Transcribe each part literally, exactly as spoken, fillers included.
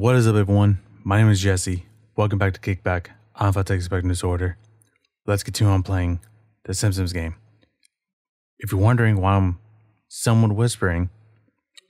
What is up, everyone? My name is Jesse. Welcome back to Kickback. I'm about to expect a disorder. Let's continue on playing The Simpsons Game. If you're wondering why I'm somewhat whispering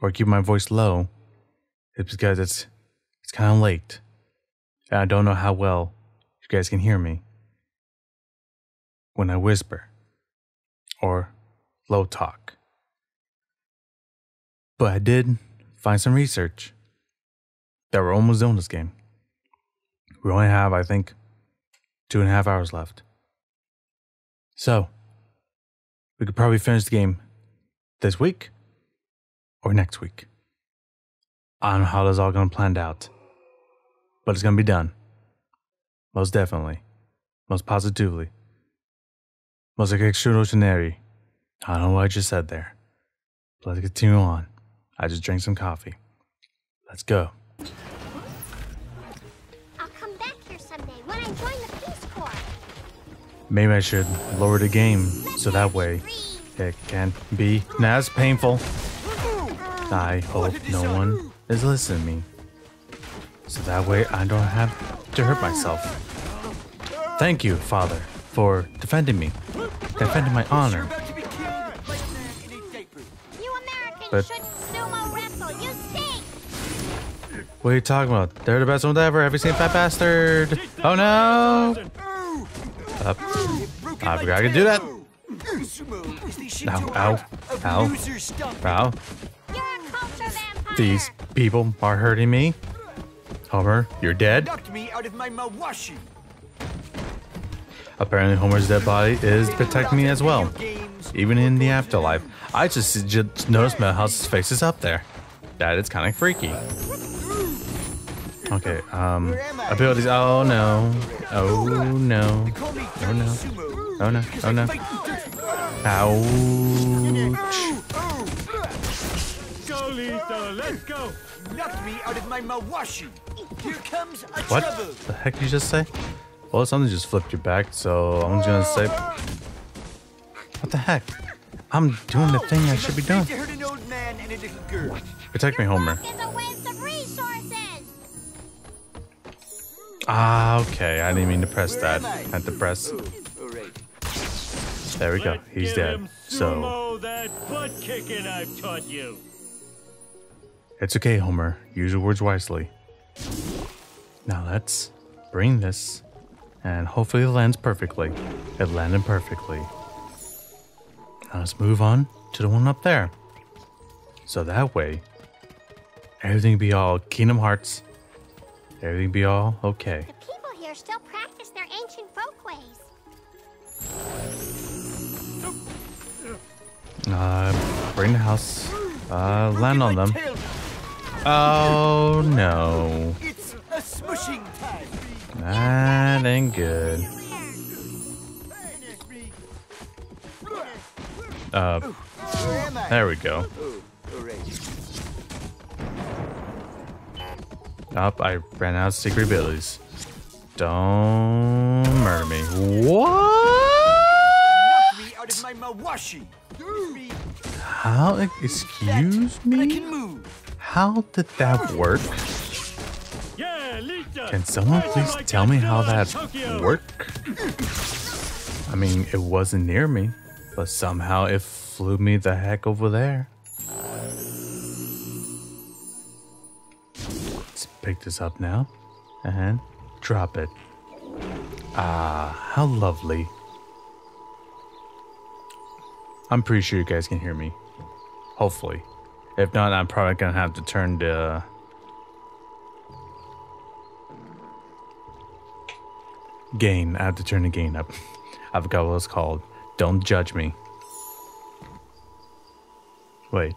or keeping my voice low, it's because it's it's kind of late, and I don't know how well you guys can hear me when I whisper or low talk. But I did find some research that we're almost done with this game. We only have, I think, two and a half hours left. So, we could probably finish the game this week or next week. I don't know how that's all going to be planned out, but it's going to be done. Most definitely. Most positively. Most extraordinary. I don't know what I just said there. But let's continue on. I just drank some coffee. Let's go. I'll come back here someday when I join the Peace Corps. Maybe I should lower the game so that way it can be. Now that's painful. I hope no one is listening to me, so that way I don't have to hurt myself. Thank you, Father, for defending me, defending my honor. But what are you talking about? They're the best ones ever. Have you seen Fat Bastard? Oh no! Uh, I forgot I could do that. Ow, ow, ow, ow. These people are hurting me. Homer, you're dead. Apparently Homer's dead body is protecting me as well, even in the afterlife. I just, just noticed Milhouse's face is up there. That is kind of freaky. Okay, um, abilities. Oh no. Oh no. Oh no. Oh no. Oh no. Ouch. Let's go. Knock me out of my mawashi. Here comes a trouble. What the heck did you just say? Well, something just flipped your back, so I'm just gonna say. What the heck? I'm doing the thing I should be doing. Protect me, Homer. Ah, okay. I didn't mean to press that. I had to press. There we go. He's dead. So. It's okay, Homer. Use your words wisely. Now let's bring this, and hopefully it lands perfectly. It landed perfectly. Now let's move on to the one up there, so that way everything be all Kingdom Hearts. Everything be all okay. The people here still practice their ancient folkways. Uh, bring the house. Uh, land on them. Oh no. It's a smushing time. That ain't good. Uh, there we go. Up, I ran out of secret abilities. Don't murder me. What? How? Excuse me? How did that work? Can someone please tell me how that worked? I mean, it wasn't near me, but somehow it flew me the heck over there. Pick this up now and drop it. Ah, how lovely. I'm pretty sure you guys can hear me. Hopefully. If not, I'm probably gonna have to turn the gain. I have to turn the gain up. I forgot what it's called. Don't judge me. Wait.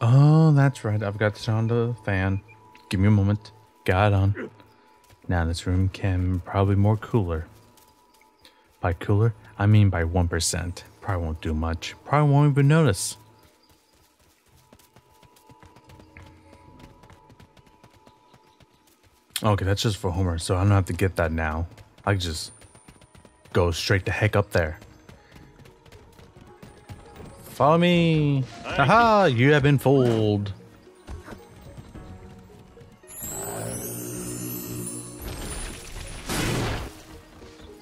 Oh, that's right. I've got to turn on the fan. Give me a moment. Got on. Now this room can probably more cooler. By cooler, I mean by one percent. Probably won't do much. Probably won't even notice. Okay, that's just for Homer, so I don't have to get that now. I can just go straight the heck up there. Follow me. Haha, you have been fooled.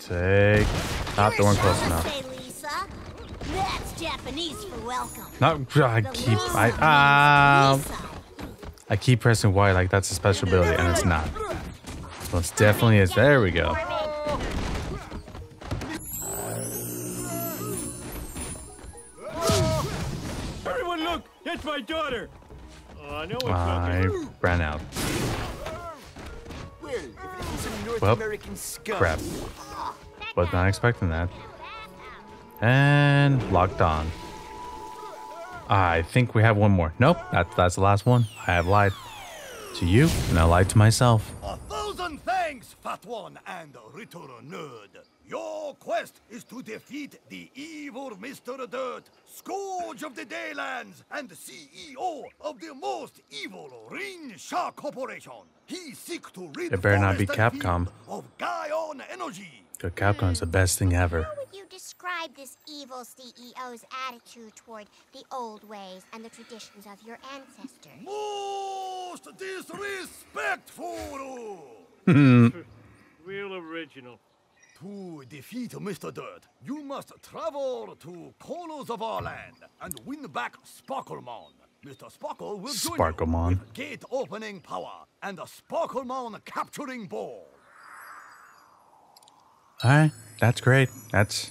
sake. Not the one close enough. That's Japanese for welcome. Not, I keep, I, um, I keep pressing Y like that's a special ability, and it's not. Well, it's definitely is. There we go. Everyone look, it's my daughter. Oh, I know it's I ran out. Well, crap. Was not expecting that. And locked on. I think we have one more. Nope, that, that's the last one. I have lied to you, and I lied to myself. A thousand thanks, Fat One and Return Nerd. Your quest is to defeat the evil Mister Dirt, scourge of the Daylands and C E O of the most evil Ring Shark Corporation. He seeks to rid the Capcom of Gion Energy. The Capcom is the best thing ever. How would you describe this evil C E O's attitude toward the old ways and the traditions of your ancestors? Most disrespectful. Real original. To defeat Mister Dirt, you must travel to Colos of our land and win back Sparklemon. Mister Sparkle will join Sparklemon. You with gate-opening power and a Sparklemon capturing ball. All right, that's great. That's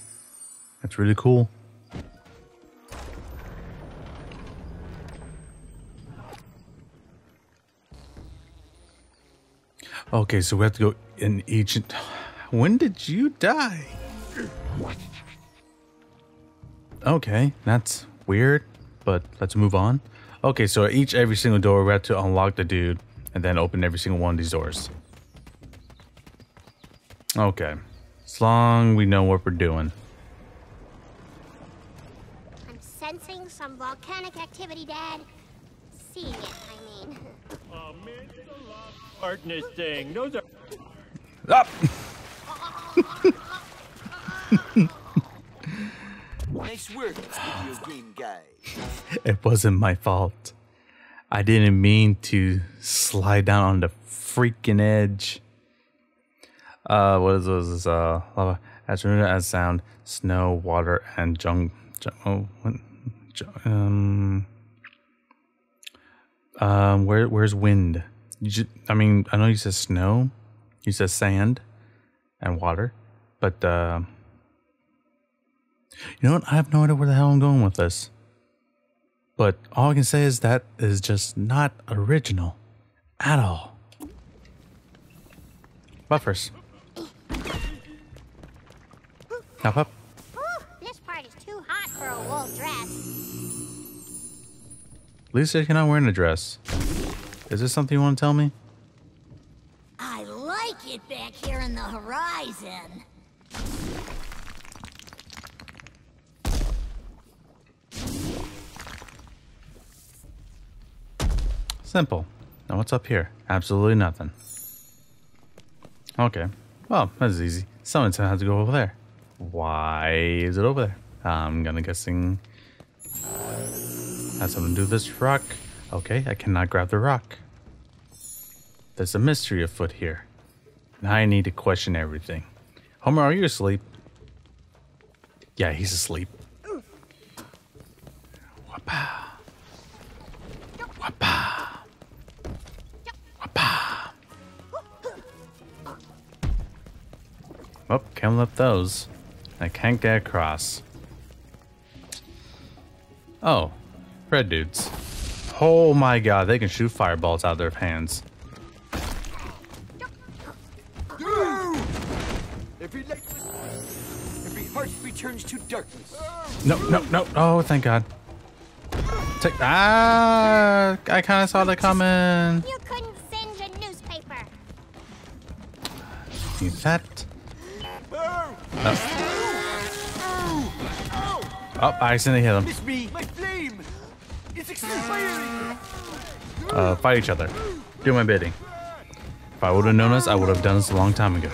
that's really cool. Okay, so we have to go in each. When did you die? Okay, that's weird, but let's move on. Okay, so each every single door we have to unlock the dude and then open every single one of these doors. Okay, as long we know what we're doing. I'm sensing some volcanic activity, Dad. Seeing it, I mean. Oh man, it's a lot of darkness thing. Those are up. Nice work, video game guy. It wasn't my fault. I didn't mean to slide down on the freaking edge. Uh, what is this? Uh, lava, as as sound, snow, water, and jung. Oh, um, um, where where's wind? You just, I mean, I know you said snow, you said sand. And water, but uh, you know what? I have no idea where the hell I'm going with this. But all I can say is that is just not original at all. Buffers. Now up. This part is too hot for a wool dress. Lisa, you're not wearing a dress. Is this something you want to tell me? Get back here in the horizon. Simple. Now what's up here? Absolutely nothing. Okay. Well, that's easy. Someone's gonna have to go over there. Why is it over there? I'm gonna guessing that's something to do with this rock. Okay, I cannot grab the rock. There's a mystery afoot here. I need to question everything. Homer, are you asleep? Yeah, he's asleep. Wapa. Wapa. Wapa. Oh, can't lift those. I can't get across. Oh, red dudes. Oh my god, they can shoot fireballs out of their hands. Turns to darkness. No, no, no. Oh, thank God. Take, ah, I kind of saw that coming. You couldn't singe a newspaper. Need that. Oh. Oh, I accidentally hit him. Miss me. My flame. It's expiring. Uh, fight each other. Do my bidding. If I would have known this, I would have done this a long time ago.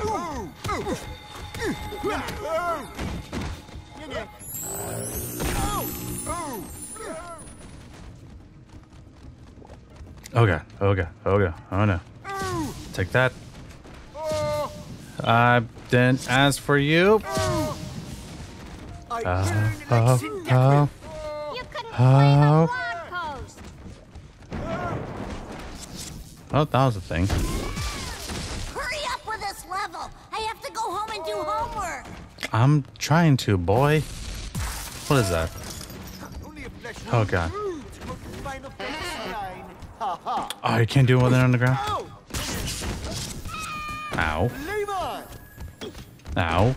Oh god, oh god, oh god, oh no. Take that. I Then as for you, oh, oh, oh, oh. Oh, that was a thing. Hurry up with this level. I have to go home and do homework. I'm trying to, boy. What is that? Oh god. Oh, you can't do it with it on the ground. Ow. Ow.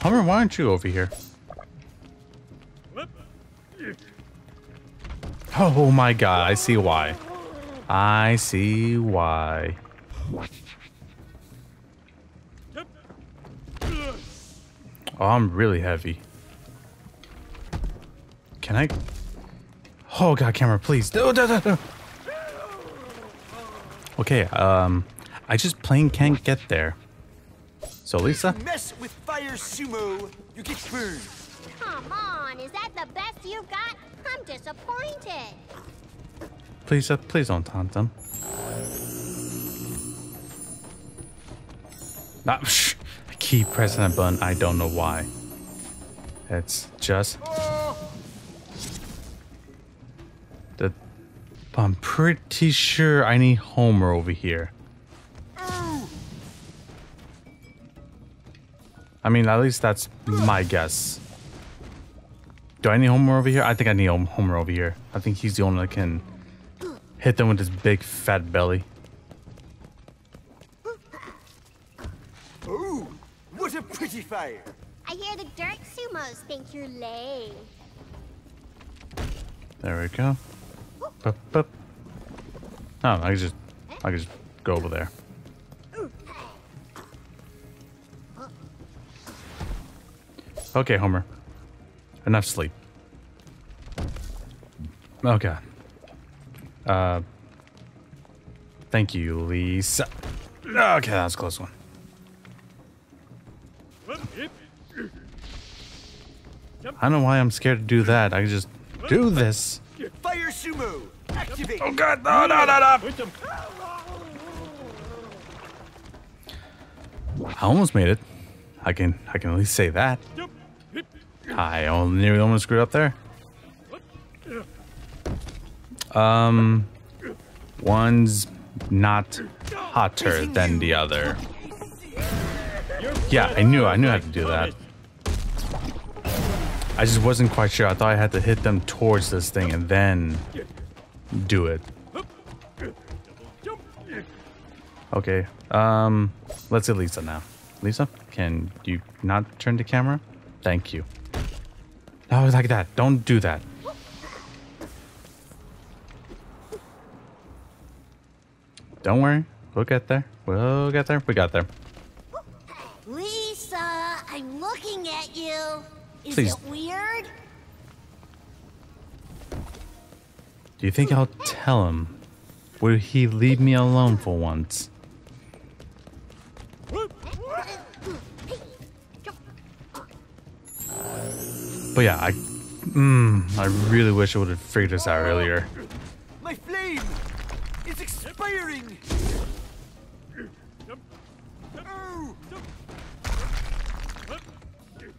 Homer, why aren't you over here? Oh my god, I see why. I see why. Oh, I'm really heavy. Can I? Oh god, camera, please. No, no, no, no. Okay, um, I just plain can't get there. So, Lisa? Mess with fire sumo, you get burned. Come on, is that the best you've got? I'm disappointed. Please, uh, please don't taunt them. Ah, psh, I keep pressing that button. I don't know why. It's just. I'm pretty sure I need Homer over here. Ooh. I mean, at least that's my guess. Do I need Homer over here? I think I need Homer over here. I think he's the only one that can hit them with his big fat belly. Ooh, what a pretty fire! I hear the Dirt Sumos think you're lame. There we go. Boop, boop. Oh, I can just, I can just go over there. Okay, Homer. Enough sleep. Oh god. Uh. Thank you, Lisa. Okay, that was a close one. I don't know why I'm scared to do that. I can just do this. Fire sumo! Activate! Oh god, no, no, no, no! I almost made it. I can I can at least say that. I nearly almost screwed up there. Um one's not hotter than the other. Yeah, I knew I knew how to do that. I just wasn't quite sure. I thought I had to hit them towards this thing and then do it. Okay, um, let's see Lisa now. Lisa, can you not turn the camera? Thank you. No, like that. Don't do that. Don't worry. We'll get there. We'll get there. We got there. Lisa, I'm looking at you. Is Please. It weird? Do you think I'll tell him? Will he leave me alone for once? But yeah, I, mm, I really wish I would have figured this out earlier. My flame is expiring.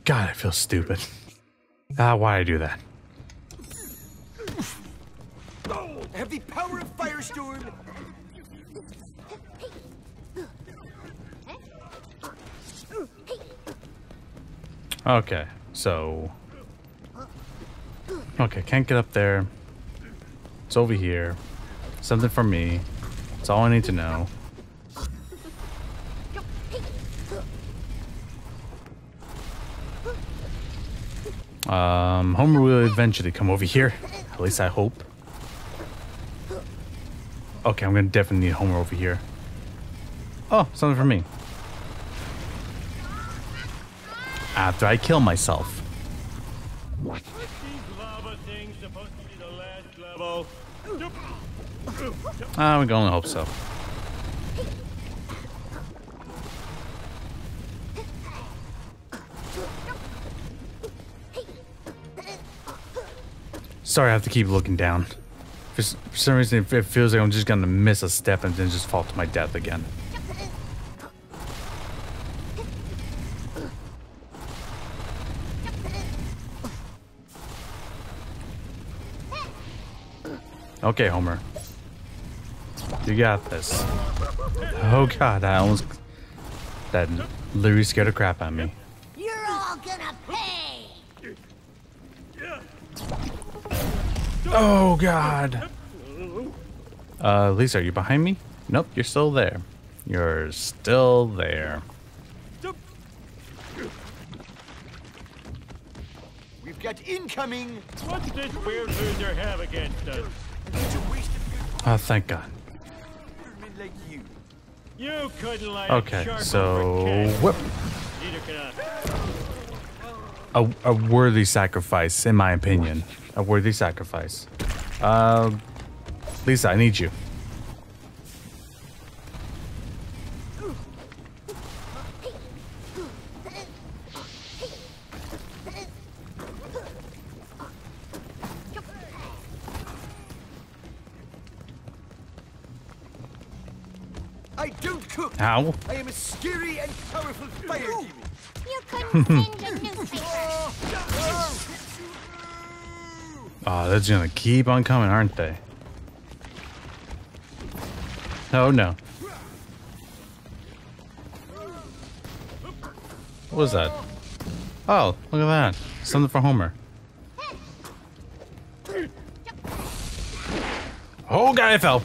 God, I feel stupid. Ah, why I do that? I have the power of Firestorm. Okay, so okay, can't get up there. It's over here. Something for me. It's all I need to know. Um, Homer will eventually come over here. At least I hope. Okay, I'm gonna definitely need Homer over here. Oh, something for me. After I kill myself. What's these lava things supposed to be the last level? Ah, we can only hope so. Sorry, I have to keep looking down. For, for some reason, it feels like I'm just gonna miss a step and then just fall to my death again. Okay, Homer. You got this. Oh god, I almost... That Louie scared the crap out of me. You're all gonna pay! Oh god! Uh, Lisa, are you behind me? Nope, you're still there. You're still there. We've got incoming! What's this weird loser have against us? Oh, thank God. Okay, so whoop. A, a worthy sacrifice, in my opinion. A worthy sacrifice. Uh, Lisa, I need you. Ow. I am a scary and powerful fire demon. You couldn't send a newspaper. Oh, that's gonna keep on coming, aren't they? Oh no. What was that? Oh, look at that. Something for Homer. Oh god, I fell.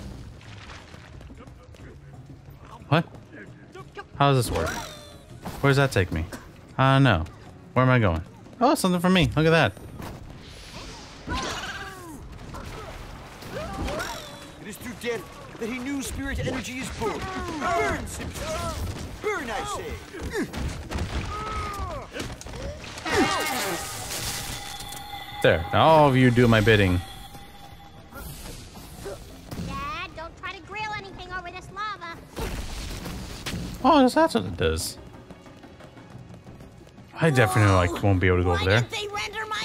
How does this work? Where does that take me? I don't know. Where am I going? Oh, something for me. Look at that. It is through death that a new spirit energy is born. Burn, Simpson. Burn, I say. There. Now all of you do my bidding. Oh, that's what it does. I definitely Whoa, like won't be able to go over there. Why did they render my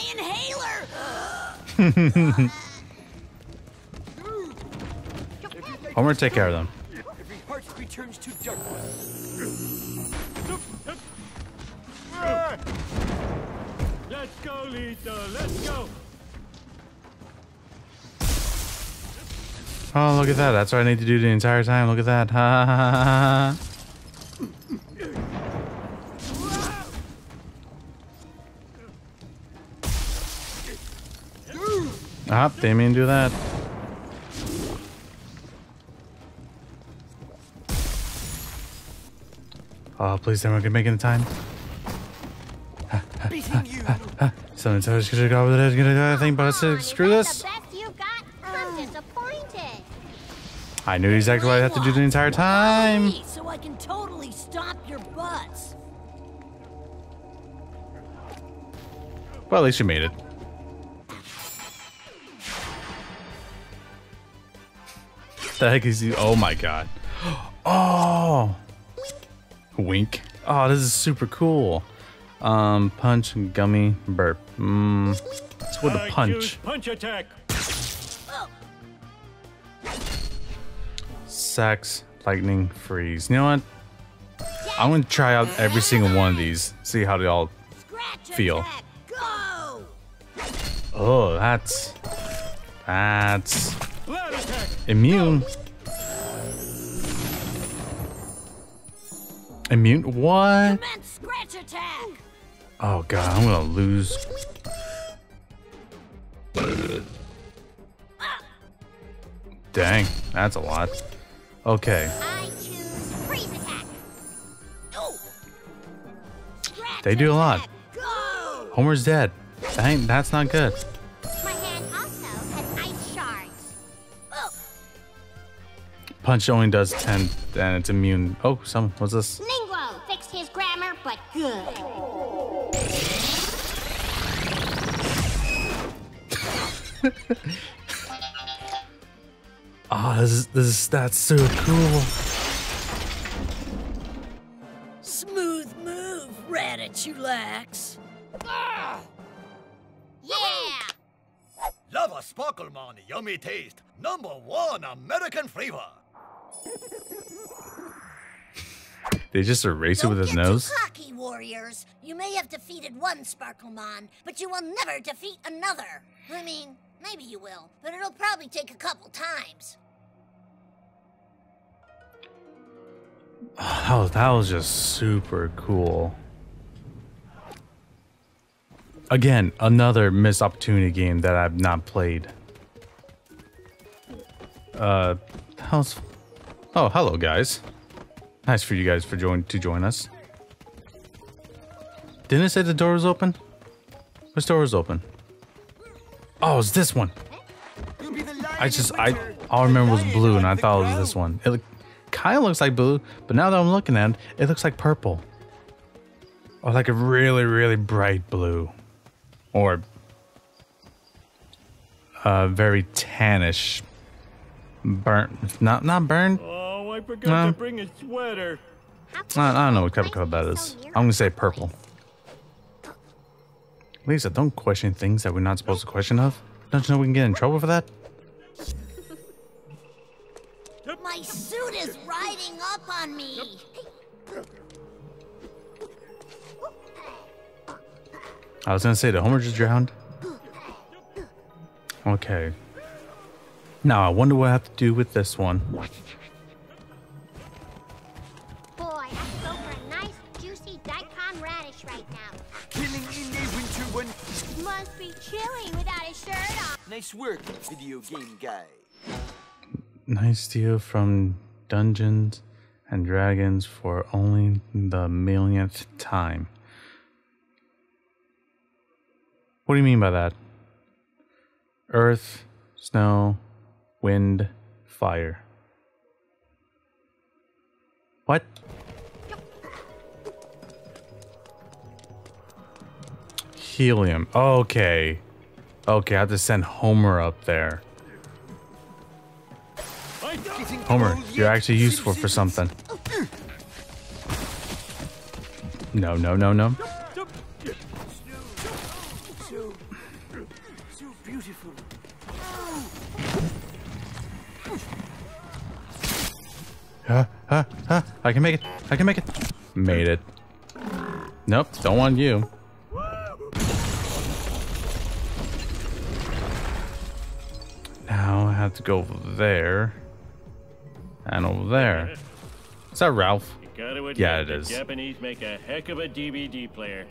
inhaler? Homer, take care of them. Every heart returns to darkness. Let's go, Lisa. Let's go. Oh, look at that. That's what I need to do the entire time. Look at that. Ha ha ha ha ha. Ah, didn't mean to do that. Oh, please, everyone can make it in time. Beating you. Someone's always gonna go over there and gonna do that thing, but I screw this. I knew exactly what I had to do the entire time. So I can totally stop your butts. Well, at least you made it. The heck is he? Oh my god. Oh! Wink. Wink. Oh, this is super cool. Um, punch, gummy, burp. Mmm. It's with a punch. Punch attack. Sacks, lightning, freeze. You know what? I'm gonna try out every single one of these. See how they all feel. Oh, that's. That's. Immune. Immune? What? Oh god, I'm gonna lose. Dang, that's a lot. Okay. They do a lot. Homer's dead. Dang, that's not good. Punch only does ten, and it's immune. Oh, some. What's this? Ningguo fixed his grammar, but good. Ah, oh, this is this is that's so cool. Smooth move, Ratatouillex. Yeah. Have a Sparklemon yummy taste. Number one American flavor. They just erase Don't it with his nose? Cocky, warriors. You may have defeated one Sparklemon, but you will never defeat another. I mean, maybe you will, but it'll probably take a couple times. Oh, that was just super cool. Again, another missed opportunity game that I've not played. Uh, how's... Oh, hello, guys. Nice for you guys for join to join us. Didn't it say the door was open? Which door was open? Oh, it's this one. I just... I all I remember was blue, and I thought it was this one. It kind of looks like blue, but now that I'm looking at it, it looks like purple. Or like a really, really bright blue. Or a very tannish burnt, not not burnt. Oh, I forgot no. to bring a sweater. I, I don't know what color that is. I'm gonna say purple. Lisa, don't question things that we're not supposed to question of. Don't you know we can get in trouble for that? My suit is riding up on me. I was gonna say the Homer just drowned. Okay. Now I wonder what I have to do with this one. Boy, I go for a nice juicy daikon radish right now. Killing in the winter one. Must be chilly without a shirt on. Nice work, video game guy. Nice deal from Dungeons and Dragons for only the millionth time. What do you mean by that? Earth, snow, wind, fire. What? Helium. Okay. Okay, I have to send Homer up there. Homer, you're actually useful for something. No, no, no, no. Huh, huh, huh. I can make it. I can make it. Made it. Nope, don't want you. Now I have to go over there. And over there. Is that Ralph? Yeah, it is. Japanese make a heck of a D V D player.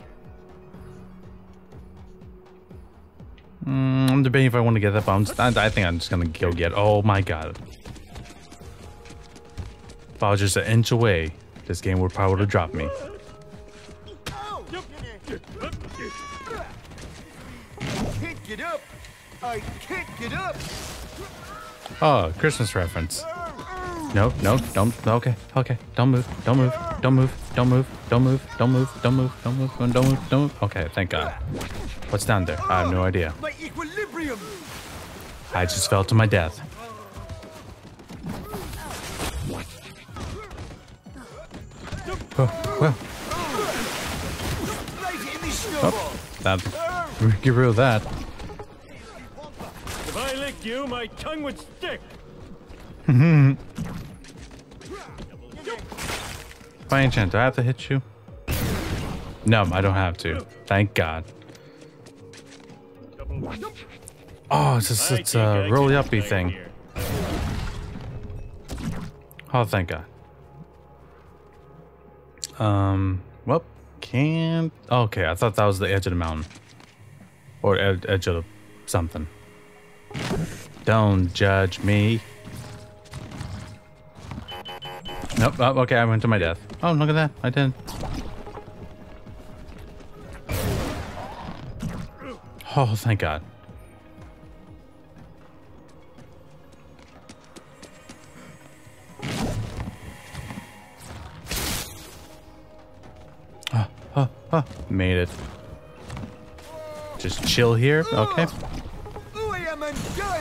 Mm, I'm debating if I want to get that, but I'm just, I, I think I'm just gonna go get. Oh my god! If I was just an inch away, this game would probably have dropped me. Can't get up! I can't get up! Oh, Christmas reference. No, no, don't. Okay, okay. Don't move. Don't move. Don't move. Don't move. Don't move. Don't move. Don't move. Don't move. Don't move. Don't move. Don't move. Okay, thank God. What's down there? I have no idea. My equilibrium. I just fell to my death. Whoa, whoa. Oh, that, get rid of that. If I licked you, my tongue would stick. Hmm. By any chance, do I have to hit you? No, I don't have to. Thank God. Oh, it's just, it's a rolly uppy thing. Oh, thank God. Um. Well, can't. Okay, I thought that was the edge of the mountain, or ed edge of the something. Don't judge me. Nope. Oh, okay, I went to my death. Oh, look at that. I did. Oh, thank God. Oh, oh, oh. Made it. Just chill here. Okay. I am undone.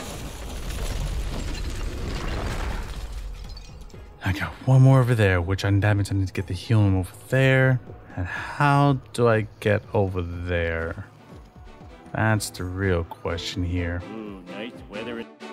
I got one more over there, which I'm damaged. I need to get the helium over there. And how do I get over there? That's the real question here. Mm, later.